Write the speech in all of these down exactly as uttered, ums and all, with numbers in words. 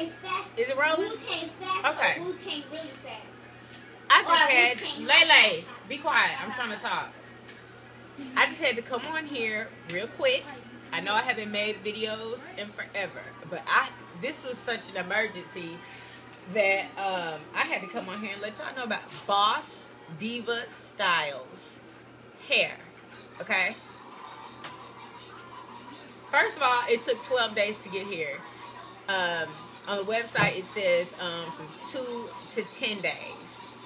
came fast. Is it rolling? Wu Tang fast. Okay. Wu Tang really fast. I just or had Lele. Be quiet. I'm trying to talk. I just had to come on here real quick. I know I haven't made videos in forever, but I this was such an emergency that um, I had to come on here and let y'all know about Boss Diva Styles hair. Okay. First of all, it took twelve days to get here. Um, on the website, it says um, from two to ten days.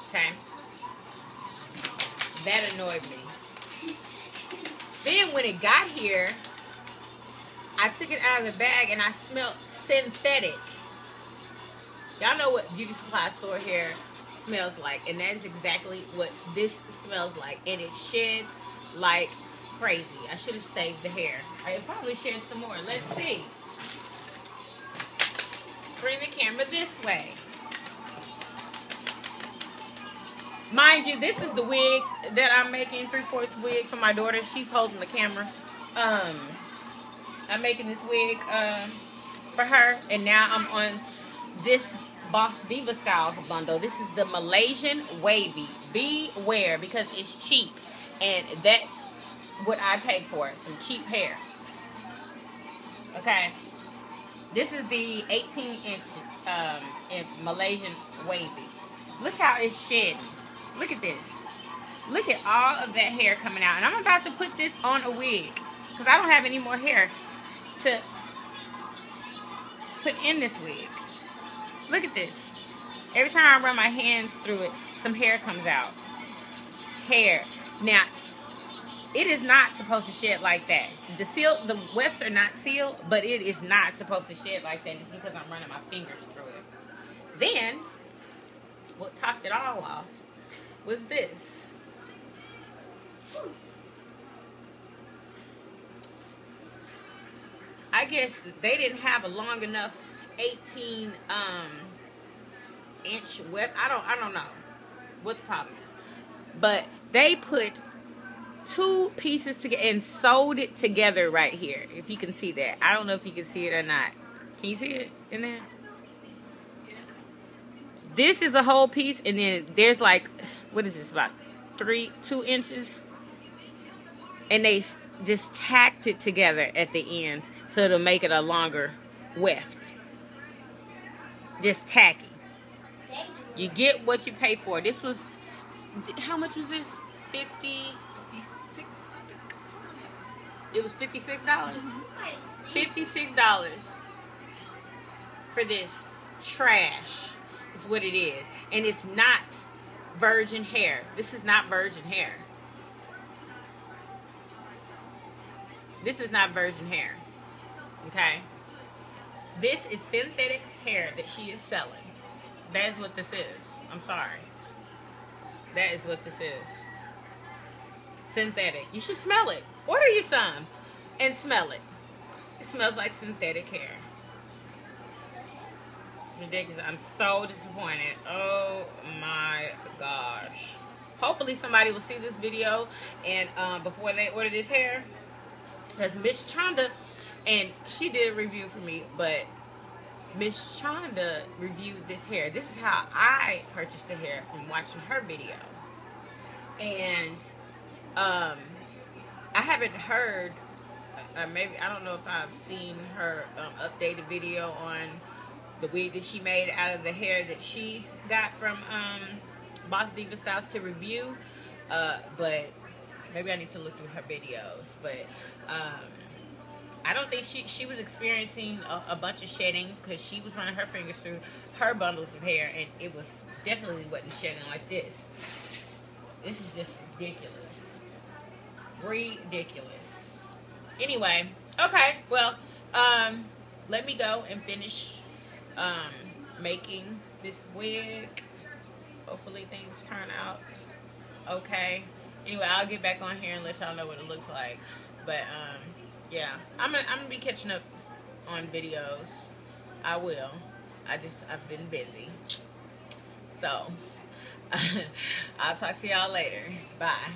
Okay, that annoyed me. Then when it got here, I took it out of the bag and I smelled synthetic. Y'all know what beauty supply store hair smells like, and that is exactly what this smells like, and it sheds like crazy. I should have saved the hair. I probably shed some more. Let's see. Bring the camera this way. Mind you, this is the wig that I'm making, three-fourths wig for my daughter. She's holding the camera. Um, I'm making this wig um, for her, and now I'm on this Boss Diva Styles bundle. This is the Malaysian Wavy. Beware, because it's cheap, and that's what I paid for it, some cheap hair. Okay. This is the eighteen inch um, in Malaysian Wavy. Look how it's shedding. Look at this. Look at all of that hair coming out. And I'm about to put this on a wig because I don't have any more hair to put in this wig. Look at this. Every time I run my hands through it, some hair comes out. Hair. Now, it is not supposed to shed like that. The seal, the wefts are not sealed, but it is not supposed to shed like that just because I'm running my fingers through it. Then, what topped it all off was this. I guess they didn't have a long enough eighteen um, inch weft. I don't, I don't know what the problem is, but they put two pieces together and sewed it together right here. If you can see that, I don't know if you can see it or not. Can you see it in there? Yeah. This is a whole piece, and then there's like, what is this, about three, two inches, and they just tacked it together at the end so it'll make it a longer weft. Just tacky. You get what you pay for. This was, how much was this? Fifty. It was fifty-six dollars. fifty-six dollars for this trash is what it is. And it's not virgin hair. This is not virgin hair. This is not virgin hair. Okay? This is synthetic hair that she is selling. That is what this is. I'm sorry. That is what this is. Synthetic. You should smell it. Order you some and smell it. It smells like synthetic hair. It's ridiculous. I'm so disappointed. Oh my gosh. Hopefully somebody will see this video and um, before they order this hair, because Miz Chanda, and she did a review for me, but Miz Chanda reviewed this hair. This is how I purchased the hair, from watching her video. And um I haven't heard, or maybe, I don't know if I've seen her um, updated video on the wig that she made out of the hair that she got from um, Boss Diva Styles to review. Uh, but maybe I need to look through her videos. But um, I don't think she, she was experiencing a, a bunch of shedding because she was running her fingers through her bundles of hair. And it was definitely wasn't shedding like this. This is just ridiculous. Ridiculous. Anyway, okay, well, um, let me go and finish um, making this wig. Hopefully things turn out okay. Anyway, I'll get back on here and let y'all know what it looks like. But, um, yeah, I'm gonna, I'm gonna be catching up on videos. I will. I just, I've been busy. So, I'll talk to y'all later. Bye.